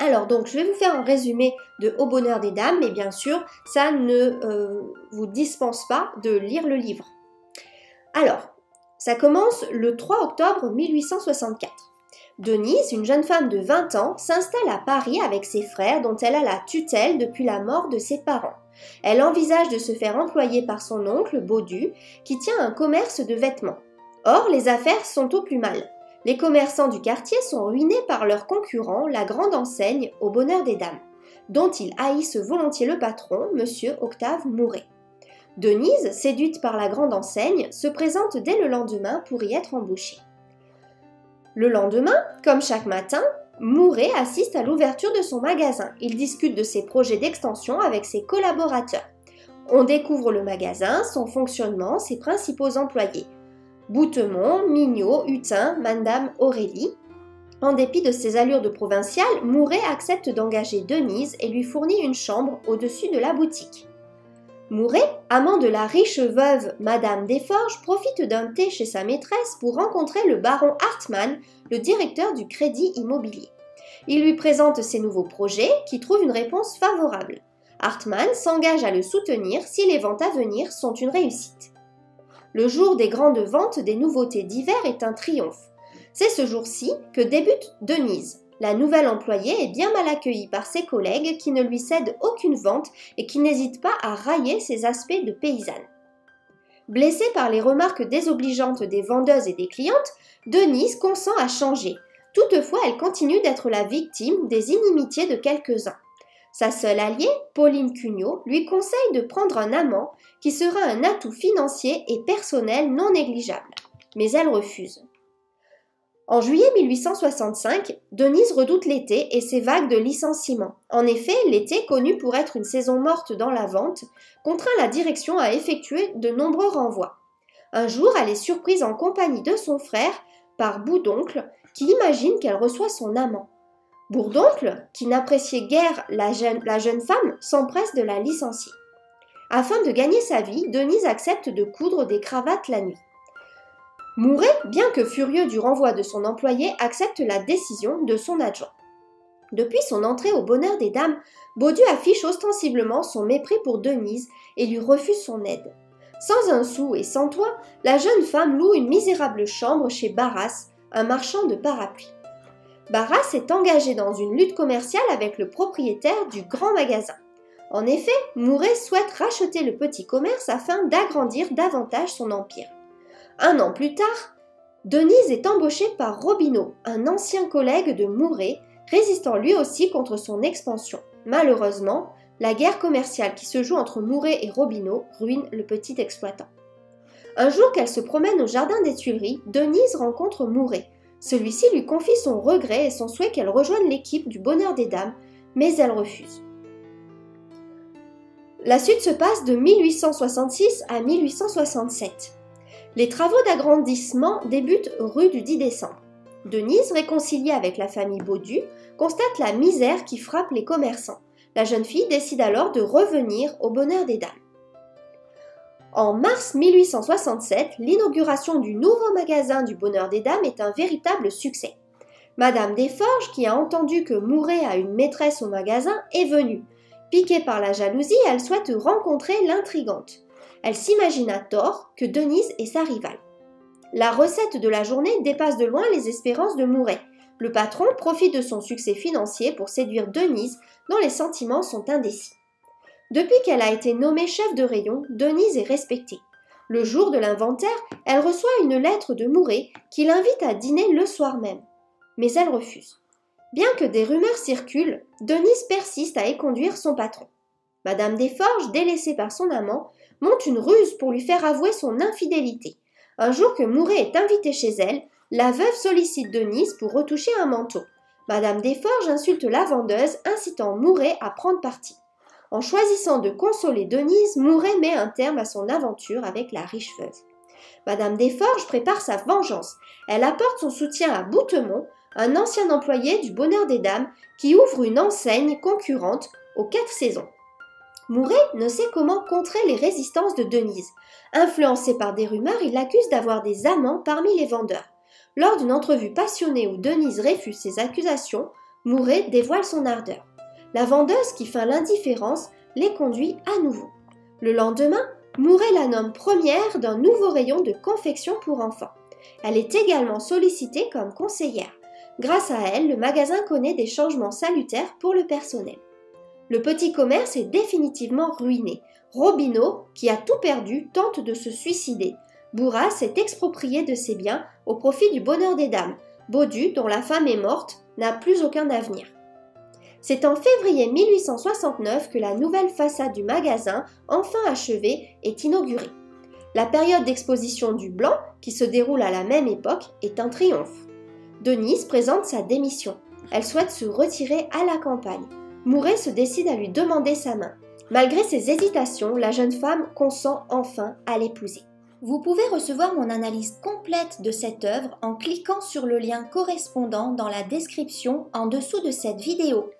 Alors donc je vais vous faire un résumé de Au bonheur des dames, mais bien sûr ça ne vous dispense pas de lire le livre. Alors ça commence le 3 octobre 1864. Denise, une jeune femme de 20 ans, s'installe à Paris avec ses frères dont elle a la tutelle depuis la mort de ses parents. Elle envisage de se faire employer par son oncle Baudu qui tient un commerce de vêtements. Or les affaires sont au plus mal. Les commerçants du quartier sont ruinés par leurs concurrents, la Grande Enseigne Au bonheur des dames, dont ils haïssent volontiers le patron, monsieur Octave Mouret. Denise, séduite par la Grande Enseigne, se présente dès le lendemain pour y être embauchée. Le lendemain, comme chaque matin, Mouret assiste à l'ouverture de son magasin. Il discute de ses projets d'extension avec ses collaborateurs. On découvre le magasin, son fonctionnement, ses principaux employés. Boutemont, Mignot, Hutin, Madame Aurélie. En dépit de ses allures de provinciale, Mouret accepte d'engager Denise et lui fournit une chambre au-dessus de la boutique. Mouret, amant de la riche veuve Madame Desforges, profite d'un thé chez sa maîtresse pour rencontrer le baron Hartmann, le directeur du Crédit Immobilier. Il lui présente ses nouveaux projets, qui trouvent une réponse favorable. Hartmann s'engage à le soutenir si les ventes à venir sont une réussite. Le jour des grandes ventes des nouveautés d'hiver est un triomphe. C'est ce jour-ci que débute Denise. La nouvelle employée est bien mal accueillie par ses collègues qui ne lui cèdent aucune vente et qui n'hésitent pas à railler ses aspects de paysanne. Blessée par les remarques désobligeantes des vendeuses et des clientes, Denise consent à changer. Toutefois, elle continue d'être la victime des inimitiés de quelques-uns. Sa seule alliée, Pauline Cugnot, lui conseille de prendre un amant qui sera un atout financier et personnel non négligeable. Mais elle refuse. En juillet 1865, Denise redoute l'été et ses vagues de licenciements. En effet, l'été, connu pour être une saison morte dans la vente, contraint la direction à effectuer de nombreux renvois. Un jour, elle est surprise en compagnie de son frère par Bourdoncle qui imagine qu'elle reçoit son amant. Bourdoncle, qui n'appréciait guère la jeune femme, s'empresse de la licencier. Afin de gagner sa vie, Denise accepte de coudre des cravates la nuit. Mouret, bien que furieux du renvoi de son employé, accepte la décision de son adjoint. Depuis son entrée au bonheur des dames, Baudu affiche ostensiblement son mépris pour Denise et lui refuse son aide. Sans un sou et sans toit, la jeune femme loue une misérable chambre chez Bourras, un marchand de parapluies. Bourras est engagé dans une lutte commerciale avec le propriétaire du grand magasin. En effet, Mouret souhaite racheter le petit commerce afin d'agrandir davantage son empire. Un an plus tard, Denise est embauchée par Robineau, un ancien collègue de Mouret, résistant lui aussi contre son expansion. Malheureusement, la guerre commerciale qui se joue entre Mouret et Robineau ruine le petit exploitant. Un jour qu'elle se promène au jardin des Tuileries, Denise rencontre Mouret. Celui-ci lui confie son regret et son souhait qu'elle rejoigne l'équipe du bonheur des dames, mais elle refuse. La suite se passe de 1866 à 1867. Les travaux d'agrandissement débutent rue du 10 décembre. Denise, réconciliée avec la famille Baudu, constate la misère qui frappe les commerçants. La jeune fille décide alors de revenir au bonheur des dames. En mars 1867, l'inauguration du nouveau magasin du bonheur des dames est un véritable succès. Madame Desforges, qui a entendu que Mouret a une maîtresse au magasin, est venue. Piquée par la jalousie, elle souhaite rencontrer l'intrigante. Elle s'imagine à tort que Denise est sa rivale. La recette de la journée dépasse de loin les espérances de Mouret. Le patron profite de son succès financier pour séduire Denise, dont les sentiments sont indécis. Depuis qu'elle a été nommée chef de rayon, Denise est respectée. Le jour de l'inventaire, elle reçoit une lettre de Mouret qui l'invite à dîner le soir même. Mais elle refuse. Bien que des rumeurs circulent, Denise persiste à éconduire son patron. Madame Desforges, délaissée par son amant, monte une ruse pour lui faire avouer son infidélité. Un jour que Mouret est invitée chez elle, la veuve sollicite Denise pour retoucher un manteau. Madame Desforges insulte la vendeuse, incitant Mouret à prendre parti. En choisissant de consoler Denise, Mouret met un terme à son aventure avec la riche veuve. Madame Desforges prépare sa vengeance. Elle apporte son soutien à Boutemont, un ancien employé du bonheur des dames qui ouvre une enseigne concurrente aux Quatre Saisons. Mouret ne sait comment contrer les résistances de Denise. Influencé par des rumeurs, il l'accuse d'avoir des amants parmi les vendeurs. Lors d'une entrevue passionnée où Denise réfute ses accusations, Mouret dévoile son ardeur. La vendeuse, qui feint l'indifférence, les conduit à nouveau. Le lendemain, Mouret la nomme première d'un nouveau rayon de confection pour enfants. Elle est également sollicitée comme conseillère. Grâce à elle, le magasin connaît des changements salutaires pour le personnel. Le petit commerce est définitivement ruiné. Robineau, qui a tout perdu, tente de se suicider. Bourras s'est exproprié de ses biens au profit du bonheur des dames. Baudu, dont la femme est morte, n'a plus aucun avenir. C'est en février 1869 que la nouvelle façade du magasin, enfin achevée, est inaugurée. La période d'exposition du blanc, qui se déroule à la même époque, est un triomphe. Denise présente sa démission. Elle souhaite se retirer à la campagne. Mouret se décide à lui demander sa main. Malgré ses hésitations, la jeune femme consent enfin à l'épouser. Vous pouvez recevoir mon analyse complète de cette œuvre en cliquant sur le lien correspondant dans la description en dessous de cette vidéo.